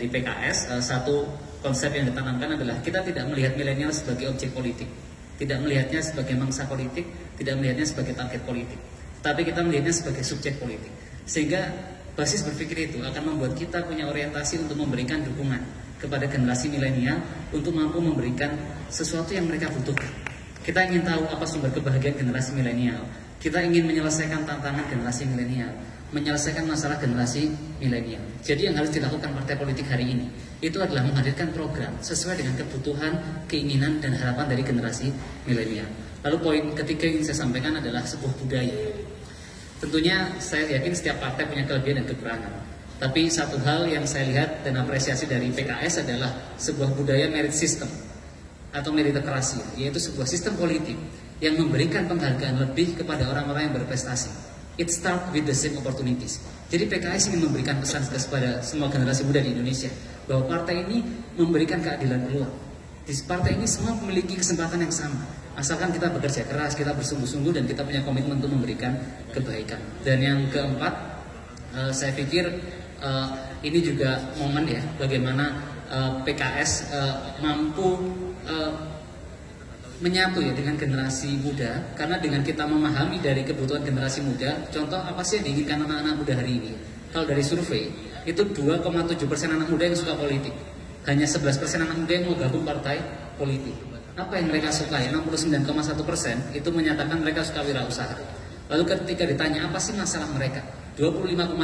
di PKS, satu konsep yang ditanamkan adalah kita tidak melihat milenial sebagai objek politik, tidak melihatnya sebagai mangsa politik, tidak melihatnya sebagai target politik, tapi kita melihatnya sebagai subjek politik. Sehingga basis berpikir itu akan membuat kita punya orientasi untuk memberikan dukungan kepada generasi milenial untuk mampu memberikan sesuatu yang mereka butuhkan. Kita ingin tahu apa sumber kebahagiaan generasi milenial. Kita ingin menyelesaikan tantangan generasi milenial, menyelesaikan masalah generasi milenial. Jadi yang harus dilakukan partai politik hari ini itu adalah menghadirkan program sesuai dengan kebutuhan, keinginan, dan harapan dari generasi milenial. Lalu poin ketiga yang ingin saya sampaikan adalah sebuah budaya. Tentunya saya yakin setiap partai punya kelebihan dan kekurangan. Tapi satu hal yang saya lihat dan apresiasi dari PKS adalah sebuah budaya merit system atau meritokrasi, yaitu sebuah sistem politik yang memberikan penghargaan lebih kepada orang-orang yang berprestasi. It starts with the same opportunities. Jadi PKS ingin memberikan pesan kepada semua generasi muda di Indonesia bahwa partai ini memberikan keadilan peluang. Di partai ini semua memiliki kesempatan yang sama, asalkan kita bekerja keras, kita bersungguh-sungguh, dan kita punya komitmen untuk memberikan kebaikan. Dan yang keempat, saya pikir ini juga momen ya, bagaimana PKS mampu menyatu ya dengan generasi muda, karena dengan kita memahami dari kebutuhan generasi muda, contoh apa sih yang diinginkan anak-anak muda hari ini? Kalau dari survei, itu 2,7% anak muda yang suka politik, hanya 11% anak muda yang mau gabung partai politik. Apa yang mereka suka? 69,1% itu menyatakan mereka suka wirausaha. Lalu ketika ditanya apa sih masalah mereka, 25,5%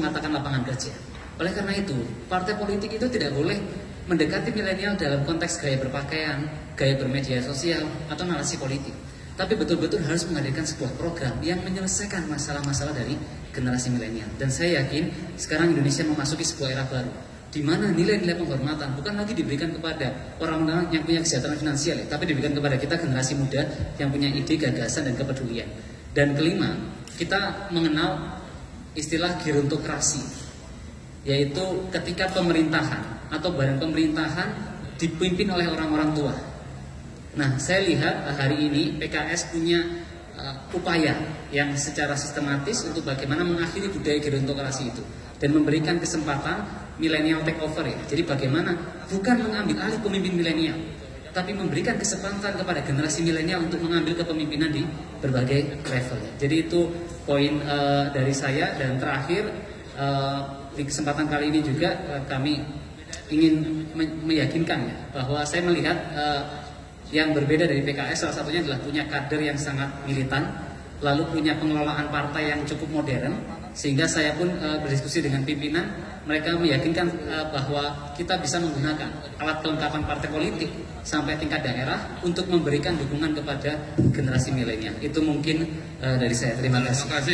mengatakan lapangan kerja. Oleh karena itu, partai politik itu tidak boleh mendekati milenial dalam konteks gaya berpakaian, gaya bermedia sosial, atau narasi politik. Tapi betul-betul harus menghadirkan sebuah program yang menyelesaikan masalah-masalah dari generasi milenial. Dan saya yakin sekarang Indonesia memasuki sebuah era baru, di mana nilai-nilai penghormatan bukan lagi diberikan kepada orang-orang yang punya kesejahteraan finansial, tapi diberikan kepada kita generasi muda yang punya ide, gagasan, dan kepedulian. Dan kelima, kita mengenal istilah gerontokrasi, yaitu ketika pemerintahan atau badan pemerintahan dipimpin oleh orang-orang tua. Nah, saya lihat hari ini PKS punya upaya yang secara sistematis untuk bagaimana mengakhiri budaya gerontokrasi itu dan memberikan kesempatan milenial take over ya. Jadi bagaimana bukan mengambil alih pemimpin milenial, tapi memberikan kesempatan kepada generasi milenial untuk mengambil kepemimpinan di berbagai level. Jadi itu poin dari saya. Dan terakhir, di kesempatan kali ini juga kami ingin meyakinkan ya, bahwa saya melihat yang berbeda dari PKS salah satunya adalah punya kader yang sangat militan, lalu punya pengelolaan partai yang cukup modern, sehingga saya pun berdiskusi dengan pimpinan, mereka meyakinkan bahwa kita bisa menggunakan alat kelengkapan partai politik sampai tingkat daerah untuk memberikan dukungan kepada generasi milenial. Itu mungkin dari saya. Terima kasih.